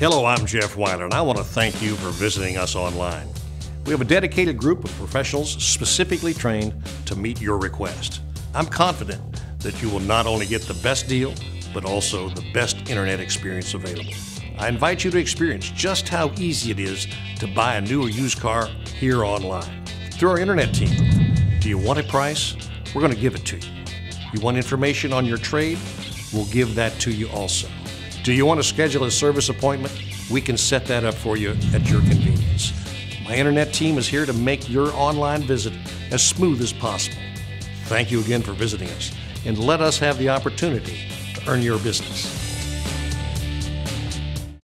Hello, I'm Jeff Wyler, and I want to thank you for visiting us online. We have a dedicated group of professionals specifically trained to meet your request. I'm confident that you will not only get the best deal, but also the best internet experience available. I invite you to experience just how easy it is to buy a new or used car here online through our internet team. Do you want a price? We're going to give it to you. You want information on your trade? We'll give that to you also. Do you want to schedule a service appointment? We can set that up for you at your convenience. My internet team is here to make your online visit as smooth as possible. Thank you again for visiting us, and let us have the opportunity to earn your business.